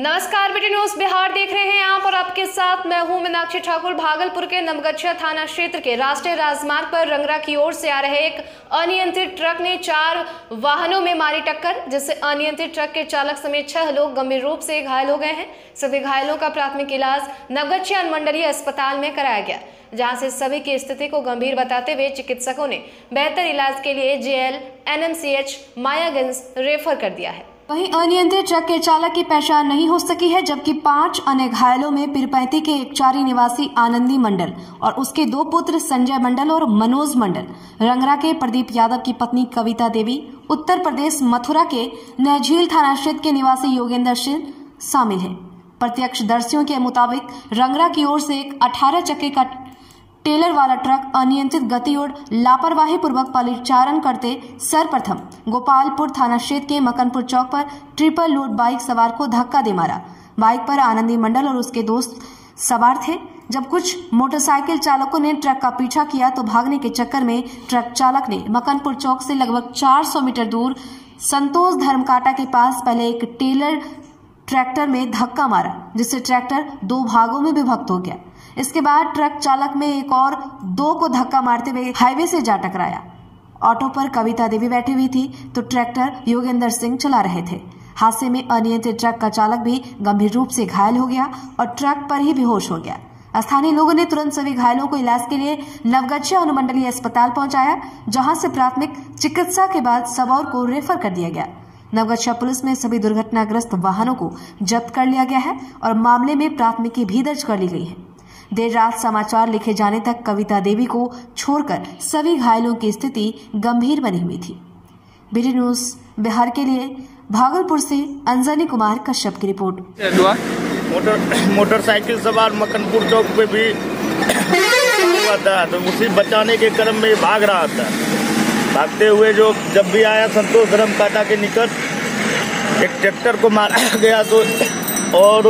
नमस्कार BT news Bihar देख रहे हैं आप और आपके साथ मैं हूं मीनाक्षी ठाकुर। भागलपुर के नवगछिया थाना क्षेत्र के राष्ट्रीय राजमार्ग पर रंगरा की ओर से आ रहे एक अनियंत्रित ट्रक ने 4 वाहनों में मारी टक्कर, जिससे अनियंत्रित ट्रक के चालक समेत 6 लोग गंभीर रूप से घायल हो गए हैं। सभी घायलों का प्राथमिक इलाज नवगछिया अनुमंडलीय अस्पताल में कराया गया, जहां से सभी की स्थिति को गंभीर बताते हुए चिकित्सकों ने बेहतर इलाज के लिए JL NMCH मायागंज रेफर कर दिया है। वहीं अनियंत्रित ट्रक के चालक की पहचान नहीं हो सकी है, जबकि 5 अन्य घायलों में पीरपैंती के एक चारी निवासी आनंदी मंडल और उसके 2 पुत्र संजय मंडल और मनोज मंडल, रंगरा के प्रदीप यादव की पत्नी कविता देवी, उत्तर प्रदेश मथुरा के नैझील थाना क्षेत्र के निवासी योगेंद्र सिंह शामिल हैं। प्रत्यक्षदर्शियों के मुताबिक रंगरा की ओर से एक 18 चक्के का टेलर वाला ट्रक अनियंत्रित गति और लापरवाही पूर्वक परिचालन करते सर्वप्रथम गोपालपुर थाना क्षेत्र के मकनपुर चौक पर ट्रिपल लोड बाइक सवार को धक्का दे मारा। बाइक पर आनंदी मंडल और उसके दोस्त सवार थे। जब कुछ मोटरसाइकिल चालकों ने ट्रक का पीछा किया तो भागने के चक्कर में ट्रक चालक ने मकनपुर चौक से लगभग 400 मीटर दूर संतोष धर्मकांटा के पास पहले एक टेलर ट्रैक्टर में धक्का मारा, जिससे ट्रैक्टर 2 भागों में विभक्त हो गया। इसके बाद ट्रक चालक में एक और 2 को धक्का मारते हुए हाईवे से जा टकराया। ऑटो पर कविता देवी बैठी हुई थी तो ट्रैक्टर योगेंद्र सिंह चला रहे थे। हादसे में अनियंत्रित ट्रक का चालक भी गंभीर रूप से घायल हो गया और ट्रक पर ही बेहोश हो गया। स्थानीय लोगों ने तुरंत सभी घायलों को इलाज के लिए नवगछिया अनुमंडलीय अस्पताल पहुंचाया, जहां से प्राथमिक चिकित्सा के बाद सब और को रेफर कर दिया गया। नवगछिया पुलिस में सभी दुर्घटनाग्रस्त वाहनों को जब्त कर लिया गया है और मामले में प्राथमिकी भी दर्ज कर ली गई है। देर रात समाचार लिखे जाने तक कविता देवी को छोड़कर सभी घायलों की स्थिति गंभीर बनी हुई थी। बीटी न्यूज बिहार के लिए भागलपुर से अंजनी कुमार कश्यप की रिपोर्ट। मोटरसाइकिल सवार मकनपुर चौक पे भी हुआ था, तो उसी बचाने के क्रम में भाग रहा था। भागते हुए जो जब भी आया संतोष धर्मकांटा के निकट एक ट्रैक्टर को मारा गया तो और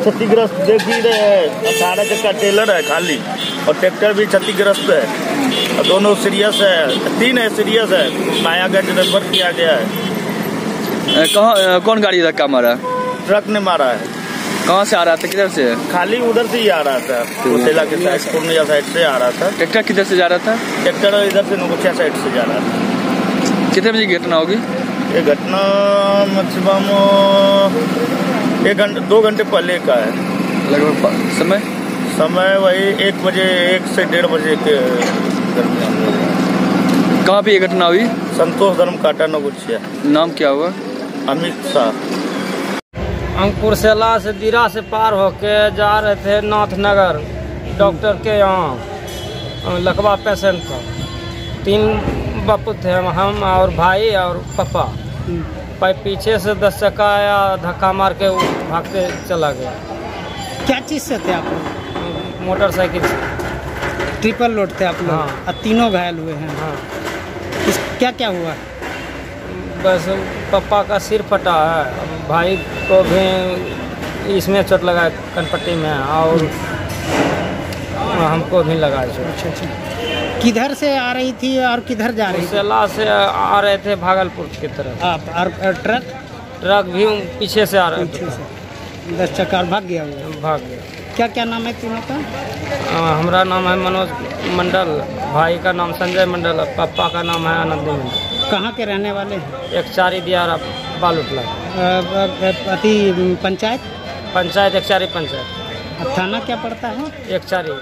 क्षतिग्रस्त देख ही रहे हैं। 18 चक्का टेलर है खाली और ट्रैक्टर भी क्षतिग्रस्त है और दोनों सीरियस है, 3 है सीरियस है। मायागंज रेफर किया गया है। कहाँ कौन गाड़ी धक्का मारा? ट्रक ने मारा है। कहाँ से आ रहा था, किधर से? खाली उधर से ही आ रहा था, कुरसैला के साइड पूर्णिया साइड से आ रहा था। ट्रैक्टर किधर से जा रहा था? ट्रैक्टर इधर से नवगछिया साइड से जा रहा था। कितने बजे घटना होगी? ये घटना मैक्सिमम 1-2 घंटे पहले का है। लगभग समय वही 1 से 1.5 बजे के दरमियान। कहाँ पे ये घटना हुई? संतोष धर्मकांटा नवगछिया। नाम क्या हुआ? अमित शाह। हम कुरसैला से दीरा से पार होके जा रहे थे नाथनगर डॉक्टर के यहाँ। लकवा पेशेंट था। 3 बापू थे, हम और भाई और पापा। पीछे से 10 चक्का आया, धक्का मार के भागते चला गया। क्या चीज से थे आप? मोटरसाइकिल से। ट्रिपल लोड थे आप लोग? हाँ। तीनों घायल हुए हैं? हाँ। क्या क्या हुआ? बस पापा का सिर फटा है, भाई को भी इसमें चोट लगा कनपट्टी में और हमको भी लगा है। अच्छा अच्छा, किधर से आ रही थी और किधर जा रही थी? से आ रहे थे भागलपुर की तरफ। और ट्रक भी पीछे से आ रहे थे। 10 चक्का भाग गया। क्या क्या नाम है तीनों का? हमारा नाम है मनोज मंडल, भाई का नाम संजय मंडल, पापा का नाम है आनंदी मंडल। कहाँ के रहने वाले हैं? एक चारी दियारा बालूटला अति पंचायत 1 चारी पंचायत। थाना क्या पड़ता है? 1 चारी।